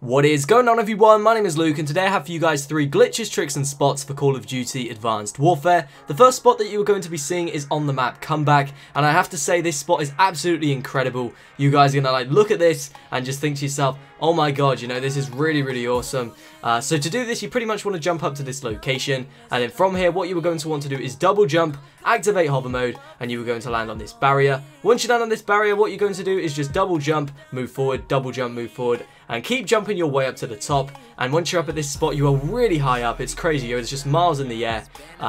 What is going on, everyone? My name is Luke, and today I have for you guys 3 glitches, tricks and spots for Call of Duty Advanced Warfare. The first spot that you are going to be seeing is on the map Comeback, and I have to say this spot is absolutely incredible. You guys are gonna like look at this and just think to yourself, oh my god, you know, this is really awesome. So to do this, you pretty much want to jump up to this location, and then from here what you were going to want to do is double jump, activate hover mode, and you were going to land on this barrier. Once you land on this barrier, what you're going to do is just double jump, move forward, double jump, move forward, and keep jumping your way up to the top. And once you're up at this spot, you are really high up. It's crazy, it's just miles in the air.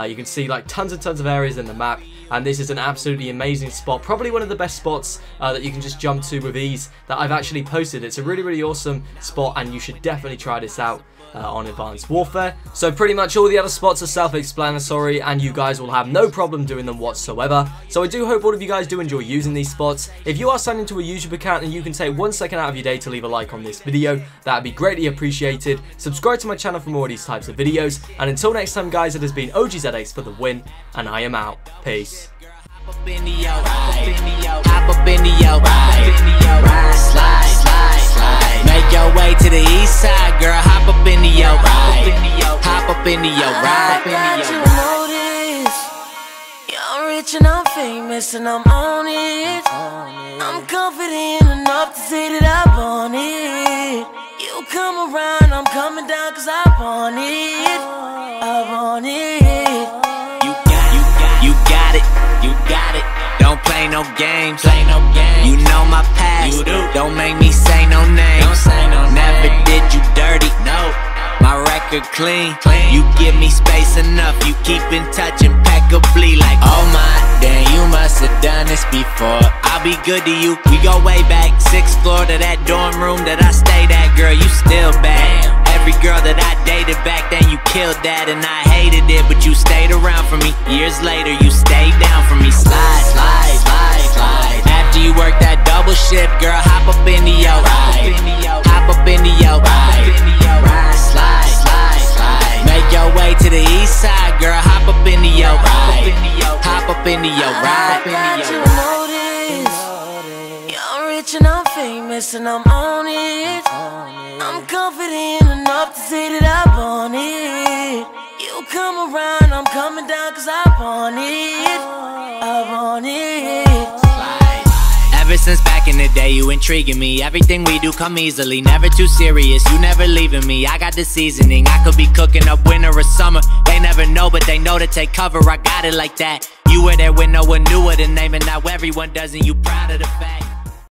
You can see like tons and tons of areas in the map, and this is an absolutely amazing spot, probably one of the best spots that you can just jump to with ease that I've actually posted. It's a really awesome spot, and you should definitely try this out on Advanced Warfare. So pretty much all the other spots are self-explanatory, and you guys will have no problem doing them whatsoever. So I do hope all of you guys do enjoy using these spots. If you are signed into a YouTube account and you can take 1 second out of your day to leave a like on this video, that'd be greatly appreciated. Subscribe to my channel for more of these types of videos, and until next time guys, it has been OG ZX for the win, and I am out. Peace. Make your way to the east side, girl, hop up into your ride, hop up into your ride. I got you noticed, you're rich and I'm famous and I'm on it. I'm confident enough to say that I want it. You come around, I'm coming down, cause I want it, I want it. You got it, you got it. Don't play no games, you know my past, you do. Don't make me say no names. Clean. You give me space enough, you keep in touch impeccably. Like, oh my, damn, you must have done this before. I'll be good to you, we go way back. 6th floor to that dorm room that I stayed at. Girl, you still bad. Every girl that I dated back then, you killed that. And I hated it, but you stayed around for me. Years later, you stayed down for me. Slide, slide, slide, slide. After you work that double shift, girl, hop up into your ride, hop up into your ride. Girl, hop up into your ride, hop up into your ride. I got you noticed, you're rich and I'm famous and I'm on it. I'm confident enough to say that I want it. You come around, I'm coming down, cause I want it, I want it. Ever since back in the day, you intriguing me. Everything we do come easily, never too serious. You never leaving me, I got the seasoning. I could be cooking up winter or summer, they never know, but they know to take cover. I got it like that. You were there when no one knew it, and naming now everyone doesn't. You proud of the fact